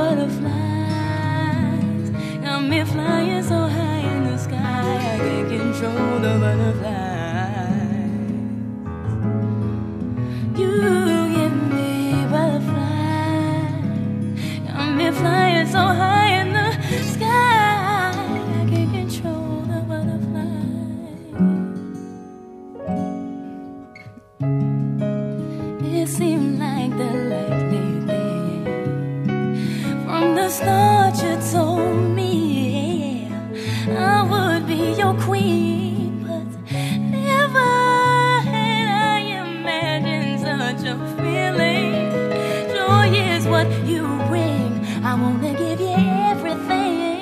butterflies got me flying so high in the sky. I can't control the butterflies. You give me butterflies, got me flying so high in the sky. I can't control the butterflies. It seemed like the lightning from the start, you told me, yeah, I would be your queen, but never had I imagined such a feeling. Joy is what you bring. I wanna give you everything.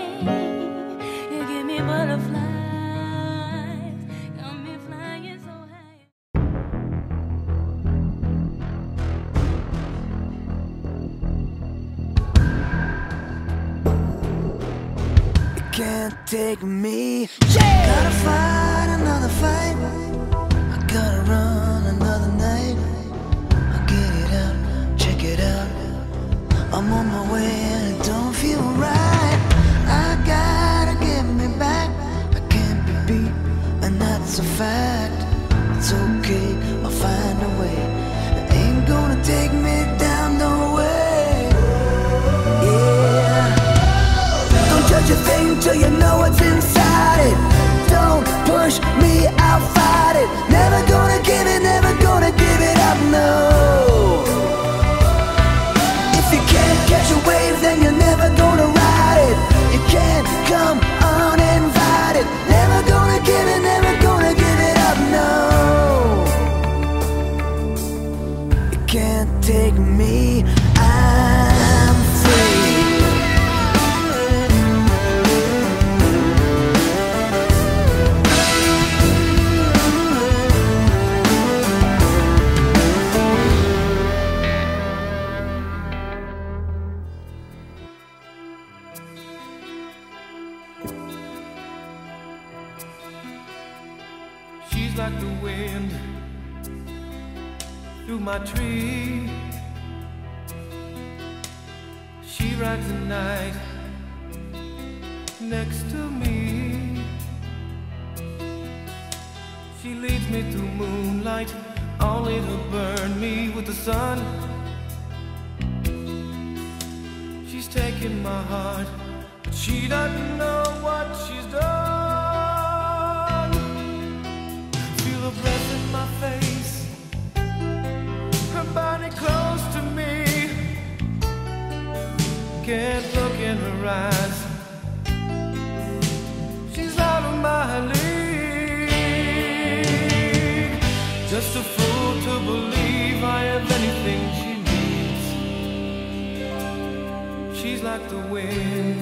You give me butterflies, got me flying so high. Can't take me, yeah. Gotta fight another fight, I gotta run another night. I get it out, check it out, I'm on my way and it don't feel right. I gotta get me back, I can't be beat and that's a fact. It's okay, I'll find a way, it ain't gonna take me down no way. Yeah. Don't judge a thing till you know what's inside it. Don't push me, I'll fight it. Never gonna give it, never gonna give it up, no. If you can't catch a wave, then you're never gonna ride it. You can't come uninvited. Never gonna give it, never gonna give it up, no. You can't take me, I'm free. Like the wind through my tree, she rides the night next to me. She leads me through moonlight, only to burn me with the sun. She's taken my heart, but she doesn't know what she's done. Her breath in my face, her body close to me. Can't look in her eyes, she's out of my league. Just a fool to believe I have anything she needs. She's like the wind.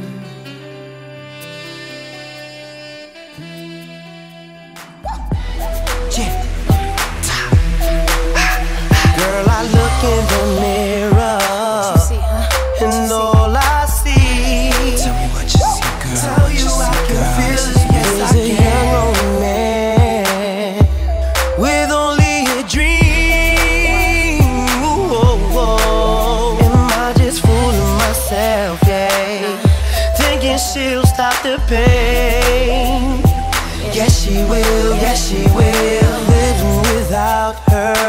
In the mirror, see, huh? And all I see, tell me what you see, girl. Tell you I can feel it, yes I can. A young old man with only a dream. Ooh, oh, oh. Am I just fooling myself, yeah? Thinking she'll stop the pain. Yes she will, yes she will. Living without her,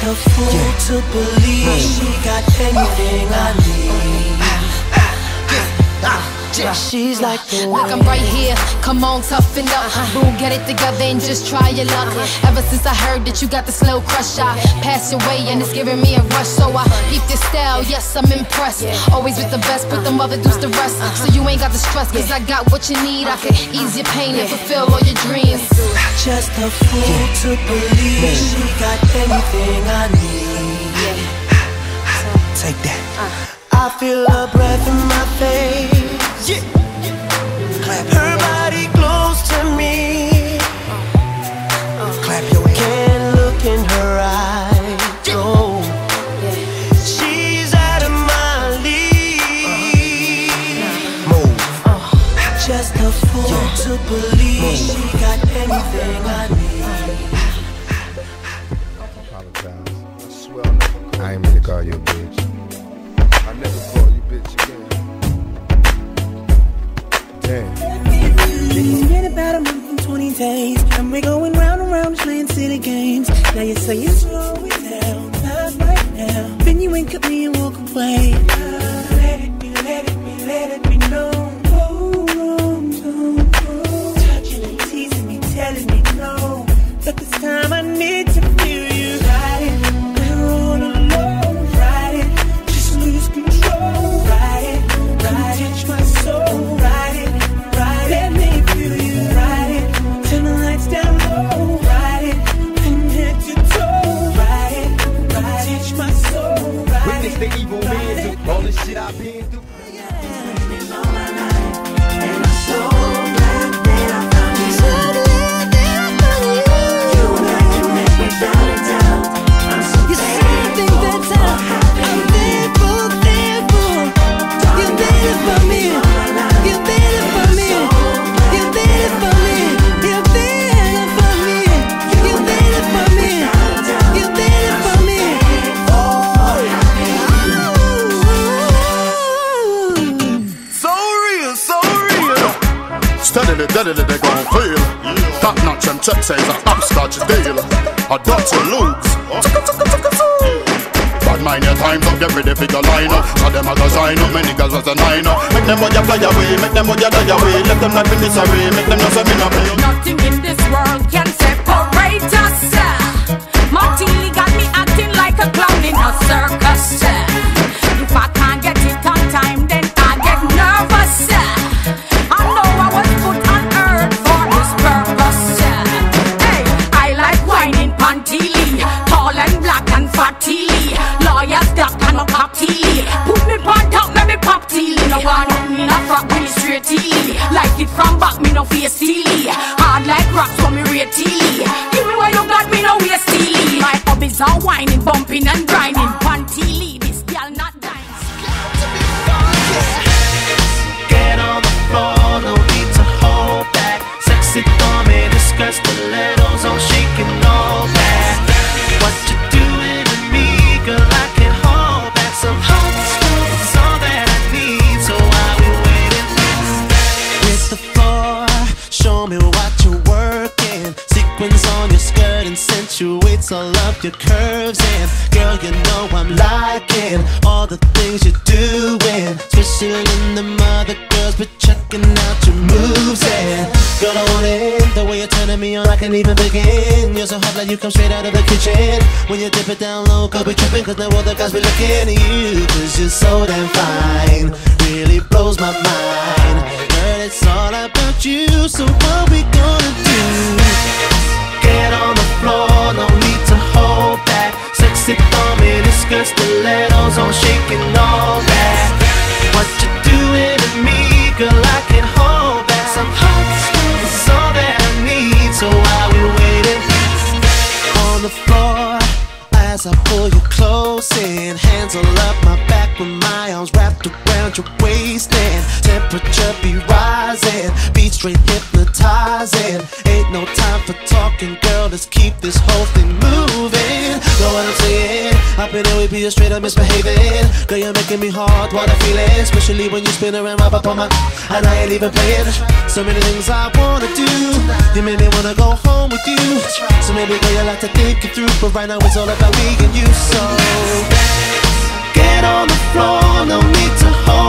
a fool, yeah, to believe, yeah, she got anything I need. She's like the look, I'm right here, come on, toughen up. Boom, get it together and just try your luck. Ever since I heard that you got the slow crush, I passed away and it's giving me a rush. So I keep this style, yes, I'm impressed. Always with the best, put the mother deuce to rest. So you ain't got the stress, cause I got what you need. I can ease your pain and fulfill all your dreams. Just a fool, yeah, to believe, yeah, she got anything I need. Yeah. Take that. I feel her breath in my face. Yeah. Her body close to me. afford to believe she got anything I need. Apologize. I swear I'll never call you. I ain't meant to call you a bitch. I'll never call you bitch again. Damn. It's been about a month and 20 days, and we're going round and round playing city games. Now you say you're slowing down, not right now. Then you wink at me and walk away. All this shit I've been through. Steadily they gon' fail. Top notch and check says a upscotch deal. A Dutch loops. Bad mind your times up, get ready for your line up. Now them a go sign up, my niggas was a nine up. Make them all ya fly away, make them all ya die away. Let them not be disarray, make them not say me no play. Nothing in this world can separate us, sir. Martin Lee got me acting like a clown in a circus, sir. If I can't get it on time, then I get nervous, sir. Like it from back, me no face steely. Hard like rocks so me rate teely. Give me what you got, me no waste steely. My hobbies are whining, bumping and grinding. Panteely, this girl not dying. Get on the floor, no need to hold back. Sexy thumb in a skirt, stilettos on, she can know that. What you doing to me, girl, I can hold back some hot stuff, it's all that I need, so I the floor, show me what you're working. Sequins on your skirt accentuates all of your curves. And girl, you know I'm liking all the things you're doing. Especially in the mother girls, but checking out your moves. And girl, I want it, the way you're turning me on, I can't even begin. You're so hot like you come straight out of the kitchen. When you dip it down low, girl, we tripping, cause no other guys be looking at you. Cause you're so damn fine, really blows my mind. It's all about you, so what we gonna do? Get on the floor, no need to hold back. Sexy thumb in a skirt, stilettos on, shaking all that. What you doing to me, girl, I can hold back. Some hot stuff is all that I need, so while we're waiting on the floor, as I pull you close in, hands all up my back with my arms wrapped around your waist, and temperature be rising, beat straight hypnotizing. Ain't no time for talking, girl, let's keep this whole thing moving. Know what I'm saying? I've been away, be straight up misbehaving. Girl, you're making me hard, what I'm feeling, especially when you spin around, wrap up on my, and I ain't even playing. So many things I wanna do, you made me wanna go home with you. So maybe girl, you like to think it through, but right now it's all about me and you, so get on the floor, no need to hold.